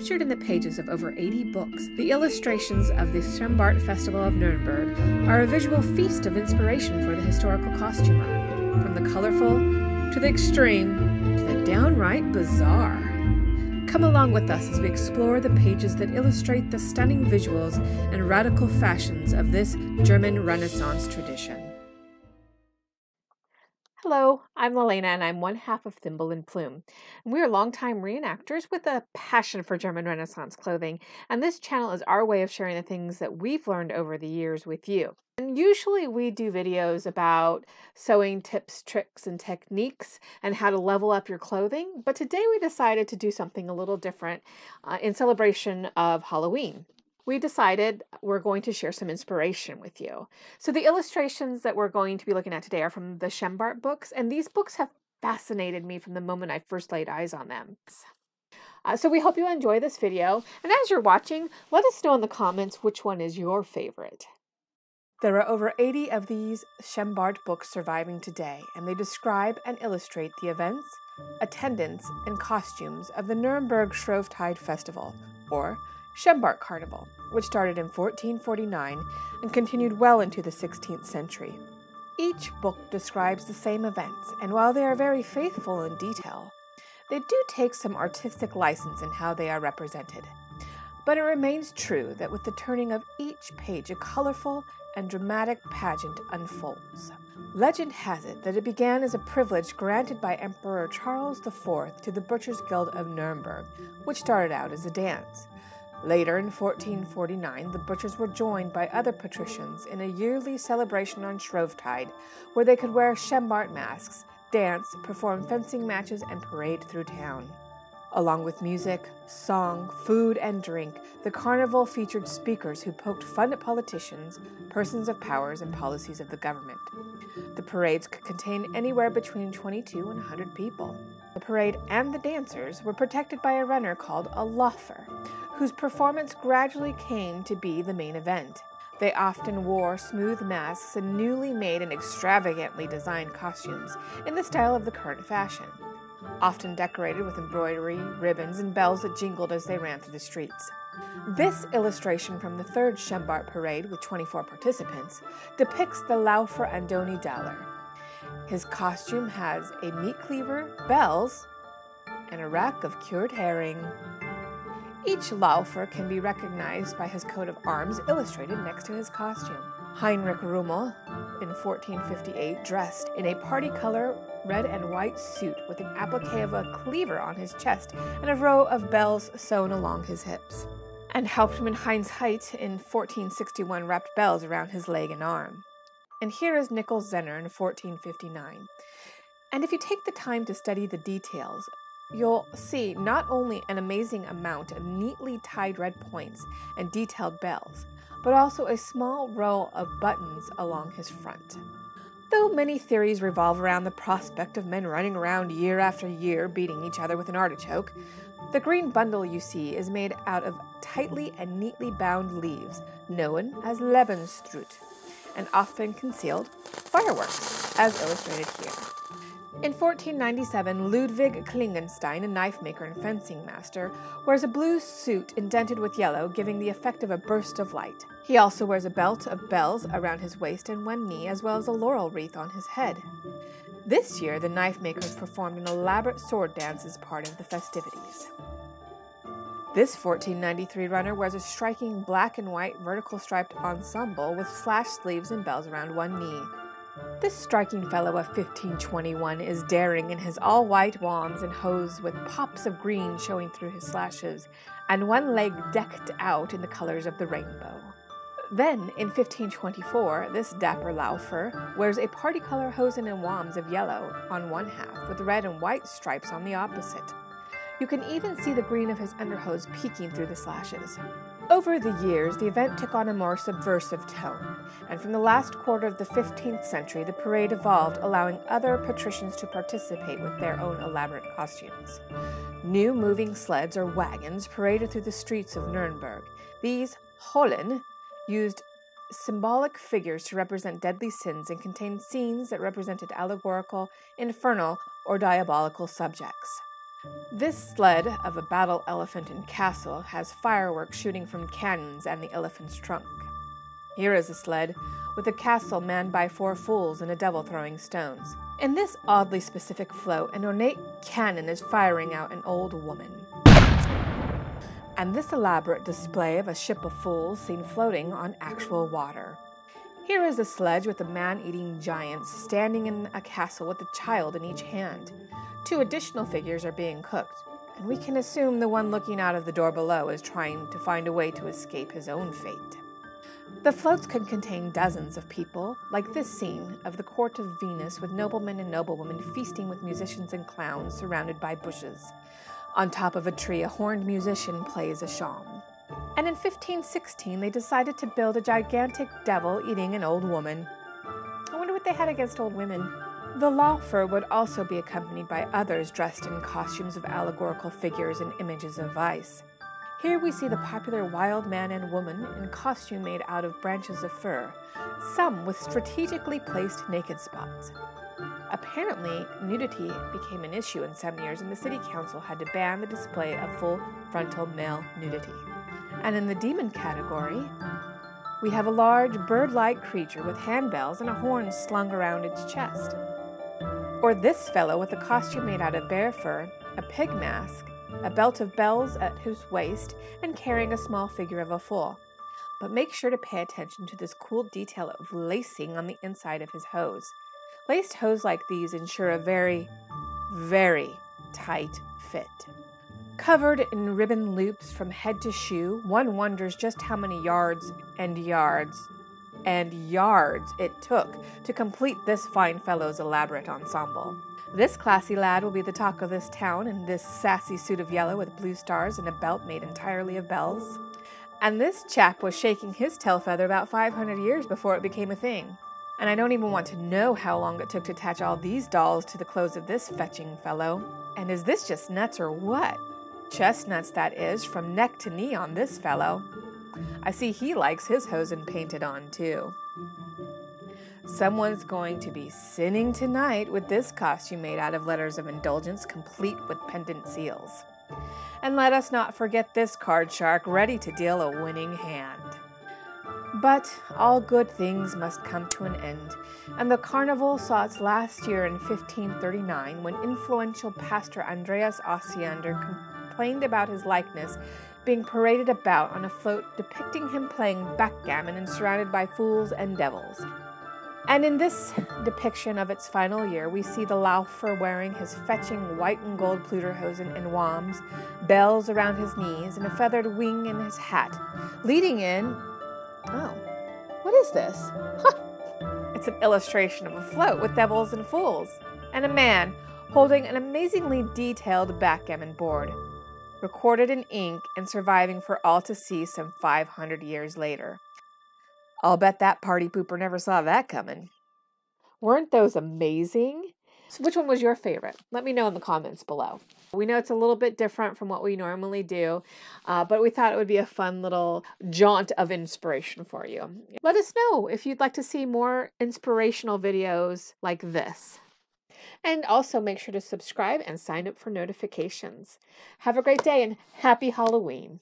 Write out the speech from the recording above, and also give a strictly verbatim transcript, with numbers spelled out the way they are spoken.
captured in the pages of over eighty books, the illustrations of the Schembart Festival of Nuremberg are a visual feast of inspiration for the historical costumer, from the colorful to the extreme to the downright bizarre. Come along with us as we explore the pages that illustrate the stunning visuals and radical fashions of this German Renaissance tradition. Hello, I'm Lelena and I'm one half of Thimble and Plume. We're longtime reenactors with a passion for German Renaissance clothing, and this channel is our way of sharing the things that we've learned over the years with you. And usually we do videos about sewing tips, tricks, and techniques and how to level up your clothing, but today we decided to do something a little different uh, in celebration of Halloween. We decided we're going to share some inspiration with you. So the illustrations that we're going to be looking at today are from the Schembart books, and these books have fascinated me from the moment I first laid eyes on them. Uh, so we hope you enjoy this video, and as you're watching, let us know in the comments which one is your favorite. There are over eighty of these Schembart books surviving today, and they describe and illustrate the events, attendance, and costumes of the Nuremberg Shrovetide Festival, or Schembart Carnival, which started in fourteen forty-nine and continued well into the sixteenth century. Each book describes the same events, and while they are very faithful in detail, they do take some artistic license in how they are represented. But it remains true that with the turning of each page, a colorful and dramatic pageant unfolds. Legend has it that it began as a privilege granted by Emperor Charles the Fourth to the Butchers' Guild of Nuremberg, which started out as a dance. Later, in fourteen forty-nine, the butchers were joined by other patricians in a yearly celebration on Shrovetide, where they could wear Schembart masks, dance, perform fencing matches, and parade through town. Along with music, song, food, and drink, the carnival featured speakers who poked fun at politicians, persons of powers, and policies of the government. The parades could contain anywhere between twenty-two and one hundred people. The parade and the dancers were protected by a runner called a Läufer, whose performance gradually came to be the main event. They often wore smooth masks and newly made and extravagantly designed costumes in the style of the current fashion, often decorated with embroidery, ribbons, and bells that jingled as they ran through the streets. This illustration from the third Schembart parade, with twenty-four participants, depicts the Läufer Andoni Daller. His costume has a meat cleaver, bells, and a rack of cured herring. Each Läufer can be recognized by his coat of arms illustrated next to his costume. Heinrich Rummel, in fourteen fifty-eight, dressed in a party color red and white suit with an applique of a cleaver on his chest and a row of bells sewn along his hips. And Hauptmann Heinz Heidt, in fourteen sixty-one, wrapped bells around his leg and arm. And here is Nicholas Zenner in fourteen fifty-nine. And if you take the time to study the details, you'll see not only an amazing amount of neatly tied red points and detailed bells, but also a small row of buttons along his front. Though many theories revolve around the prospect of men running around year after year beating each other with an artichoke, the green bundle you see is made out of tightly and neatly bound leaves, known as Lebenstrut, and often concealed fireworks, as illustrated here. In fourteen ninety-seven, Ludwig Klingenstein, a knife maker and fencing master, wears a blue suit indented with yellow, giving the effect of a burst of light. He also wears a belt of bells around his waist and one knee, as well as a laurel wreath on his head. This year, the knife makers performed an elaborate sword dance as part of the festivities. This fourteen ninety-three runner wears a striking black and white vertical striped ensemble with slashed sleeves and bells around one knee. This striking fellow of fifteen twenty-one is daring in his all-white wams and hose with pops of green showing through his slashes, and one leg decked out in the colors of the rainbow. Then, in fifteen twenty-four, this dapper Läufer wears a party color hosen and wams of yellow on one half, with red and white stripes on the opposite. You can even see the green of his underhose peeking through the slashes. Over the years, the event took on a more subversive tone, and from the last quarter of the fifteenth century, the parade evolved, allowing other patricians to participate with their own elaborate costumes. New moving sleds or wagons paraded through the streets of Nuremberg. These Hollen used symbolic figures to represent deadly sins and contained scenes that represented allegorical, infernal, or diabolical subjects. This sled of a battle elephant and castle has fireworks shooting from cannons and the elephant's trunk. Here is a sled with a castle manned by four fools and a devil throwing stones. In this oddly specific float, an ornate cannon is firing out an old woman. And this elaborate display of a ship of fools seen floating on actual water. Here is a sledge with a man-eating giant standing in a castle with a child in each hand. Two additional figures are being cooked, and we can assume the one looking out of the door below is trying to find a way to escape his own fate. The floats could contain dozens of people, like this scene of the court of Venus with noblemen and noblewomen feasting with musicians and clowns surrounded by bushes. On top of a tree, a horned musician plays a shawm. And in fifteen sixteen, they decided to build a gigantic devil eating an old woman. I wonder what they had against old women. The Läufer would also be accompanied by others dressed in costumes of allegorical figures and images of vice. Here we see the popular wild man and woman in costume made out of branches of fir, some with strategically placed naked spots. Apparently, nudity became an issue in some years, and the city council had to ban the display of full frontal male nudity. And in the demon category, we have a large bird-like creature with handbells and a horn slung around its chest. Or this fellow with a costume made out of bear fur, a pig mask, a belt of bells at his waist, and carrying a small figure of a fool. But make sure to pay attention to this cool detail of lacing on the inside of his hose. Laced hose like these ensure a very, very tight fit. Covered in ribbon loops from head to shoe, one wonders just how many yards and yards and yards it took to complete this fine fellow's elaborate ensemble. This classy lad will be the talk of this town in this sassy suit of yellow with blue stars and a belt made entirely of bells. And this chap was shaking his tail feather about five hundred years before it became a thing. And I don't even want to know how long it took to attach all these dolls to the clothes of this fetching fellow. And is this just nuts or what? Chestnuts, that is, from neck to knee on this fellow. I see he likes his hosen painted on, too. Someone's going to be sinning tonight with this costume made out of letters of indulgence, complete with pendant seals. And let us not forget this card shark, ready to deal a winning hand. But all good things must come to an end, and the carnival saw its last year in fifteen thirty-nine when influential pastor Andreas Osiander complained about his likeness being paraded about on a float depicting him playing backgammon and surrounded by fools and devils. And in this depiction of its final year, we see the Läufer wearing his fetching white and gold pluterhosen and wams, bells around his knees, and a feathered wing in his hat, leading in... Oh, what is this? Huh. It's an illustration of a float with devils and fools, and a man holding an amazingly detailed backgammon board, recorded in ink and surviving for all to see some five hundred years later. I'll bet that party pooper never saw that coming. Weren't those amazing? So which one was your favorite? Let me know in the comments below. We know it's a little bit different from what we normally do, uh, but we thought it would be a fun little jaunt of inspiration for you. Let us know if you'd like to see more inspirational videos like this. And also make sure to subscribe and sign up for notifications. Have a great day and happy Halloween.